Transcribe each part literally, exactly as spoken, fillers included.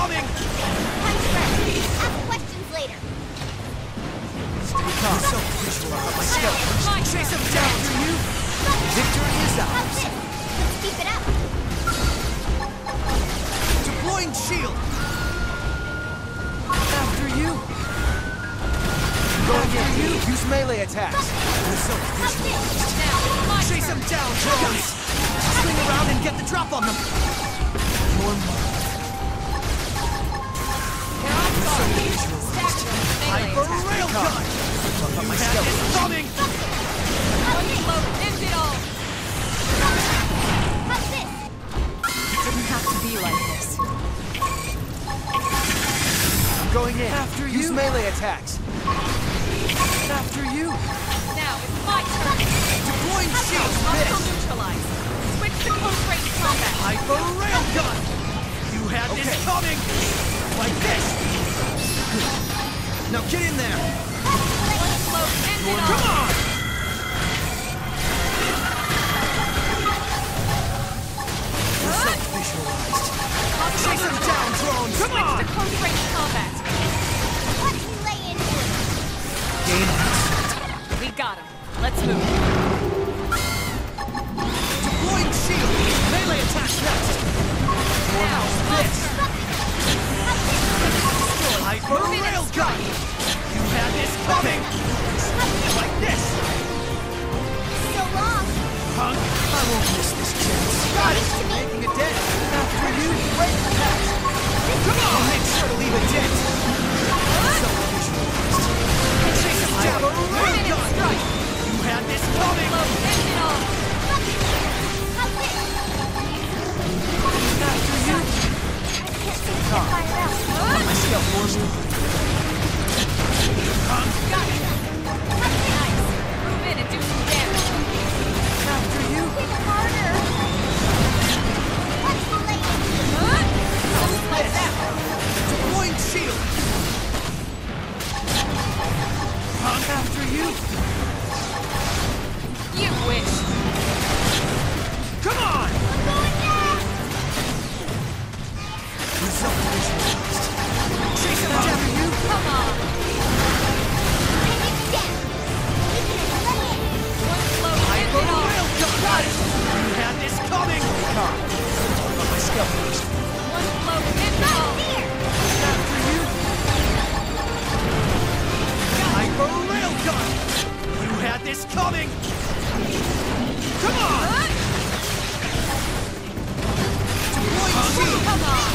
bombing! Ask questions later. Stay so visual about my skeleton. Chase them down, do you? Victory is ours. Let's keep it up. Deploying shield. After you. Going after you. Use melee attacks. So visual. Chase them down, drones. Swing around and get the drop on them. More money. Hyper Railgun! Look up my skeleton. Coming! End it all! How's this? It didn't have to be like this. Going in. After you. Use melee attacks. After you. Now it's my turn. Deploying shield. Missed. Neutralized. Switch to close range combat. Hyper Railgun! You had okay. This coming! Like this! Now get in there! Come on! We're self-visualized. Chase them down, drones! Come on! Switch to close range combat. Let's lay in here. Game out. We got him. Let's move. Deploying shield! Melee attack next! Now, this! Hyper Railgun! You had this coming! Like this! So long! Punk! I won't miss this chance. Got it! Making a dent! After you, break the path! Come on! Make sure to leave a dent! Self-visualized. Chase him down! Hyper Railgun! You had this coming! After you! I can't see my skill force. Um, got it. Nice. Move in and do some damage. After you. Harder. What's the latest? Huh? Something like that. Deploying shield. Um, after you. You wish. Come on. I'm going down. Result visual. Chase him down, you! Come on! And it's down! You can let it in! One blow, end it all! Got it! You had this coming! Come on! Got my skill first. One blow, end it all! After you! Hyper Railgun! You had this coming! Come on! Deploy! Come on!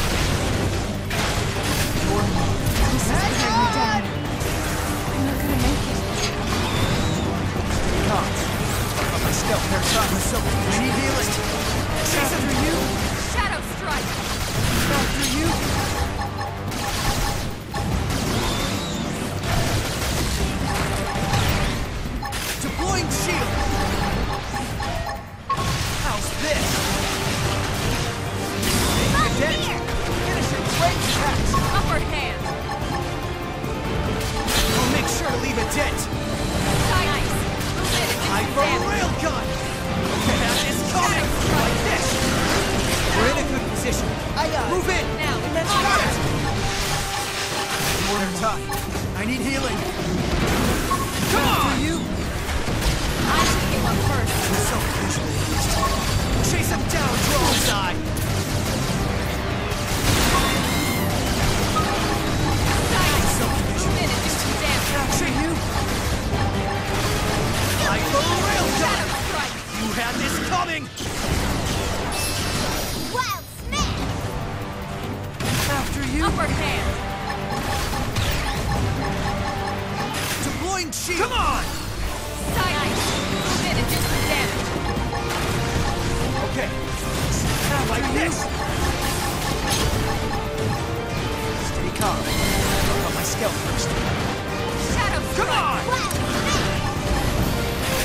Shadow Strike! Come on!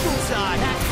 Bullseye!